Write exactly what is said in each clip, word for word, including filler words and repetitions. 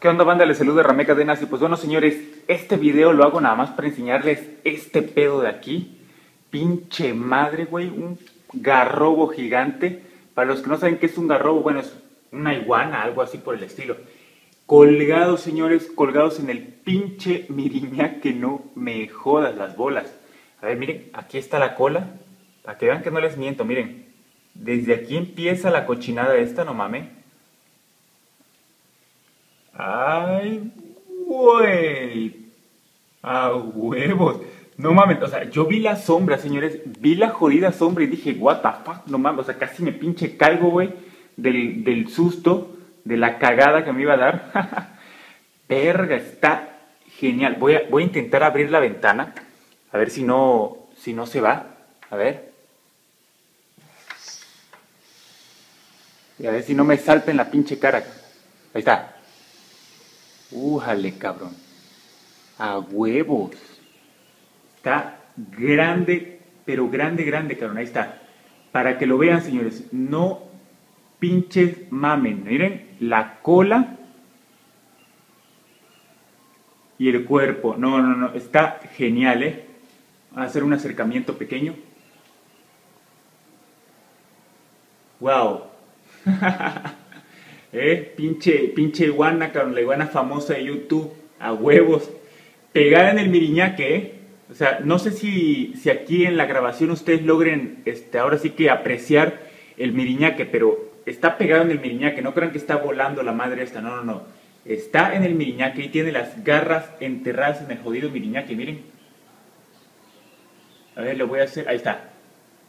¿Qué onda, banda? Les saluda rameCadenas y pues bueno, señores, este video lo hago nada más para enseñarles este pedo de aquí. Pinche madre, güey, un garrobo gigante. Para los que no saben qué es un garrobo, bueno, es una iguana, algo así por el estilo. Colgados, señores, colgados en el pinche miriñaque, que no me jodas las bolas. A ver, miren, aquí está la cola, para que vean que no les miento, miren. Desde aquí empieza la cochinada esta, no mames. ¡Ay, güey! ¡A huevos! No mames, o sea, yo vi la sombra, señores. Vi la jodida sombra y dije, what the fuck, no mames. O sea, casi me pinche caigo, güey, del, del susto, de la cagada que me iba a dar. Verga, está genial. Voy a, voy a intentar abrir la ventana, a ver si no, si no se va. A ver. Y a ver si no me salta en la pinche cara. Ahí está. ¡Újale, cabrón! ¡A huevos! Está grande, pero grande, grande, cabrón. Ahí está. Para que lo vean, señores. No pinches mamen. Miren, la cola y el cuerpo. No, no, no. Está genial, ¿eh? Voy a hacer un acercamiento pequeño. ¡Wow! Eh, pinche, pinche iguana, cabrón, la iguana famosa de YouTube, a huevos, pegada en el miriñaque, eh. O sea, no sé si, si aquí en la grabación ustedes logren, este, ahora sí que apreciar el miriñaque, pero está pegado en el miriñaque, no crean que está volando la madre esta, no, no, no, está en el miriñaque y tiene las garras enterradas en el jodido miriñaque, miren. A ver, le voy a hacer, ahí está,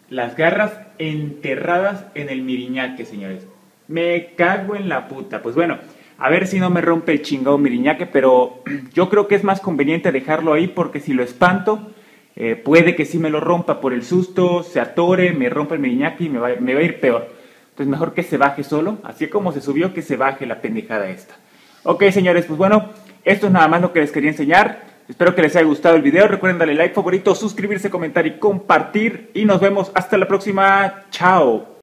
las garras enterradas en el miriñaque, señores. Me cago en la puta. Pues bueno, a ver si no me rompe el chingado miriñaque, pero yo creo que es más conveniente dejarlo ahí porque si lo espanto, eh, puede que sí me lo rompa por el susto, se atore, me rompa el miriñaque y me va, me va a ir peor. Entonces mejor que se baje solo, así como se subió, que se baje la pendejada esta. Ok, señores, pues bueno, esto es nada más lo que les quería enseñar. Espero que les haya gustado el video. Recuerden darle like, favorito, suscribirse, comentar y compartir. Y nos vemos hasta la próxima. Chao.